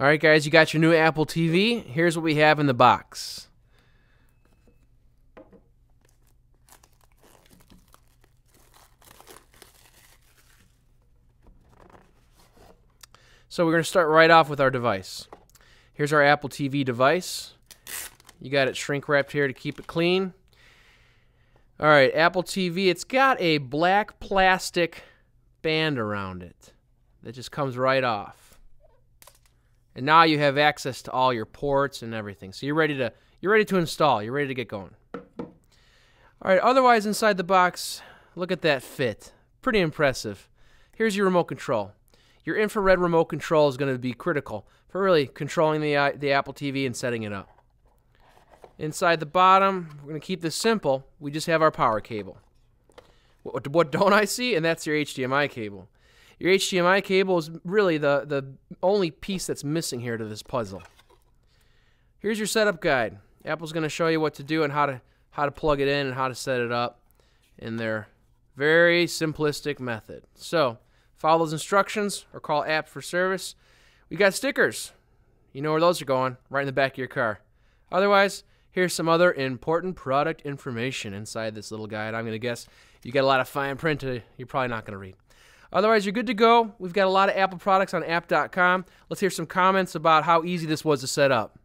Alright guys, you got your new Apple TV. Here's what we have in the box. So we're going to start right off with our device. Here's our Apple TV device. You got it shrink wrapped here to keep it clean. Alright, Apple TV, it's got a black plastic band around it that just comes right off. And now you have access to all your ports and everything. So you're ready to install, you're ready to get going. Alright, otherwise inside the box, look at that fit. Pretty impressive. Here's your remote control. Your infrared remote control is going to be critical for really controlling the Apple TV and setting it up. Inside the bottom, we're going to keep this simple. We just have our power cable. What don't I see? And that's your HDMI cable. Your HDMI cable is really the only piece that's missing here to this puzzle. Here's your setup guide. Apple's going to show you what to do and how to plug it in and how to set it up in their very simplistic method. So follow those instructions or call App for service. We got stickers. You know where those are going, right in the back of your car. Otherwise, here's some other important product information inside this little guide. I'm going to guess you got a lot of fine print you're probably not going to read. Otherwise, you're good to go. We've got a lot of Apple products on app.com. Let's hear some comments about how easy this was to set up.